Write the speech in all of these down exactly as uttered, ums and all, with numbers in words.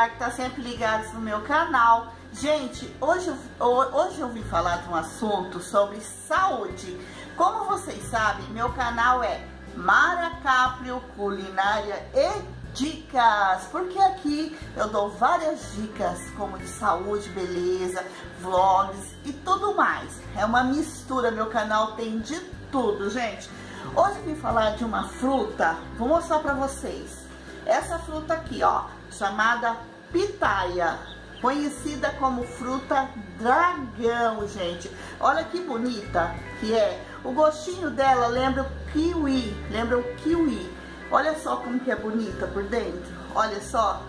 Culinária, que tá sempre ligados no meu canal. Gente, hoje, hoje eu vim falar de um assunto sobre saúde. Como vocês sabem, meu canal é Mara Caprio Culinária e Dicas, porque aqui eu dou várias dicas como de saúde, beleza, vlogs e tudo mais. É uma mistura, meu canal tem de tudo, gente. Hoje eu vim falar de uma fruta, vou mostrar pra vocês. Essa fruta aqui, ó, chamada pitaya, conhecida como fruta dragão, gente. Olha que bonita que é. O gostinho dela lembra o kiwi, lembra o kiwi. Olha só como que é bonita por dentro, olha só.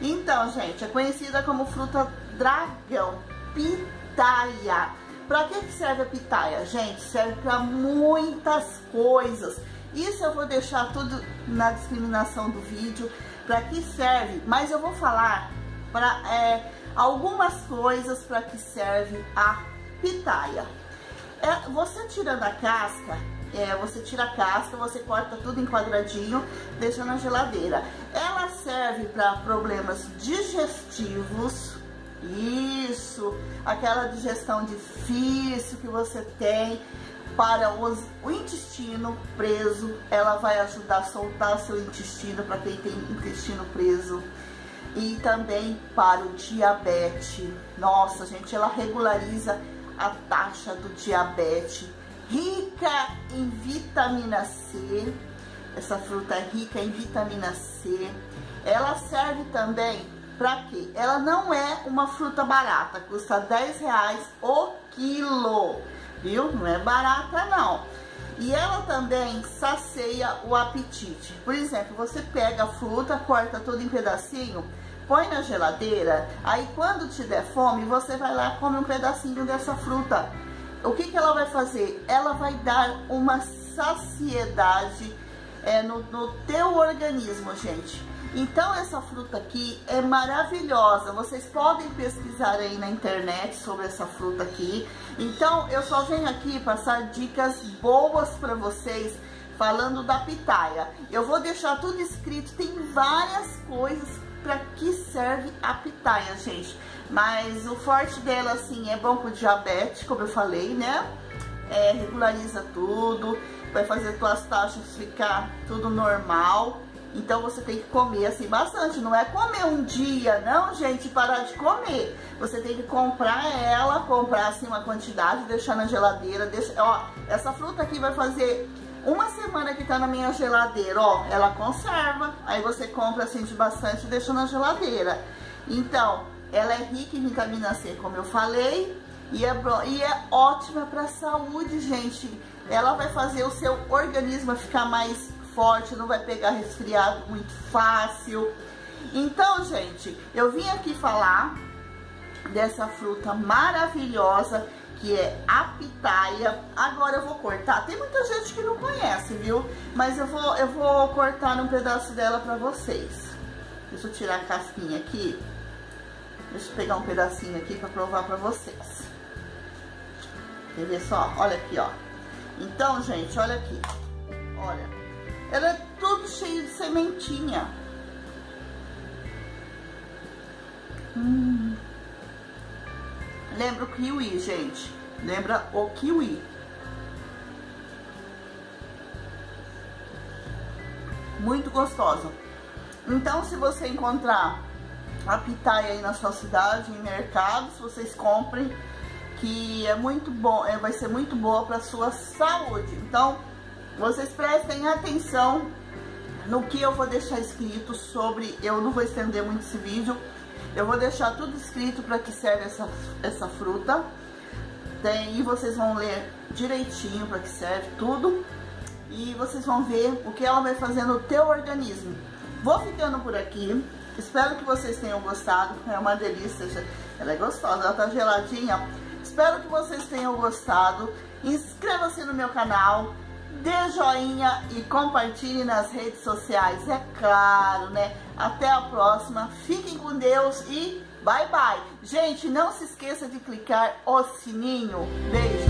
Então, gente, é conhecida como fruta dragão, pitaya. Pra que que serve a pitaya? Gente, serve pra muitas coisas. Isso eu vou deixar tudo na descrição do vídeo, pra que serve. Mas eu vou falar pra, é, algumas coisas pra que serve a pitaya. É, você tirando a casca, é, você tira a casca, você corta tudo em quadradinho, deixa na geladeira. Ela serve pra problemas digestivos. Isso, aquela digestão difícil que você tem, para os, o intestino preso, ela vai ajudar a soltar seu intestino, para quem tem intestino preso, e também para o diabetes. Nossa, gente, ela regulariza a taxa do diabetes, rica em vitamina C, essa fruta é rica em vitamina C, ela serve também. Pra quê? Ela não é uma fruta barata, custa dez reais o quilo, viu? Não é barata não. E ela também sacia o apetite. Por exemplo, você pega a fruta, corta tudo em pedacinho, põe na geladeira, aí quando te der fome, você vai lá e come um pedacinho dessa fruta. O que que ela vai fazer? Ela vai dar uma saciedade é, no, no teu organismo, gente. Então essa fruta aqui é maravilhosa, vocês podem pesquisar aí na internet sobre essa fruta aqui. Então eu só venho aqui passar dicas boas para vocês falando da pitaya. Eu vou deixar tudo escrito, tem várias coisas para que serve a pitaya, gente. Mas o forte dela assim é bom pro diabetes, como eu falei, né? É, regulariza tudo, vai fazer tuas taxas ficar tudo normal. Então você tem que comer assim bastante, não é comer um dia, não, gente, parar de comer. Você tem que comprar ela, comprar assim uma quantidade, deixar na geladeira, deixa... Ó, essa fruta aqui vai fazer uma semana que tá na minha geladeira, ó, ela conserva. Aí você compra assim de bastante e deixa na geladeira. Então, ela é rica em vitamina C, como eu falei, e é, bro... e é ótima pra saúde, gente. Ela vai fazer o seu organismo ficar mais forte, não vai pegar resfriado muito fácil. Então, gente, eu vim aqui falar dessa fruta maravilhosa que é a pitaya. Agora eu vou cortar. Tem muita gente que não conhece, viu? Mas eu vou, eu vou cortar um pedaço dela pra vocês. Deixa eu tirar a casquinha aqui. Deixa eu pegar um pedacinho aqui pra provar pra vocês. Quer ver só? Olha aqui, ó. Então, gente, olha aqui. Olha. Ela é tudo cheio de sementinha. Hum. Lembra o kiwi, gente. Lembra o kiwi. Muito gostosa. Então, se você encontrar a pitaya aí na sua cidade, em mercados, vocês comprem, que é muito bom, vai ser muito boa para sua saúde. Então, vocês prestem atenção no que eu vou deixar escrito sobre... Eu não vou estender muito esse vídeo. Eu vou deixar tudo escrito para que serve essa, essa fruta. Tem, e vocês vão ler direitinho para que serve tudo. E vocês vão ver o que ela vai fazer no teu organismo. Vou ficando por aqui. Espero que vocês tenham gostado. É uma delícia. Ela é gostosa. Ela tá geladinha. Espero que vocês tenham gostado. Inscreva-se no meu canal. Dê joinha e compartilhe nas redes sociais, é claro, né? Até a próxima, fiquem com Deus e bye bye. Gente, não se esqueça de clicar o sininho. Beijo.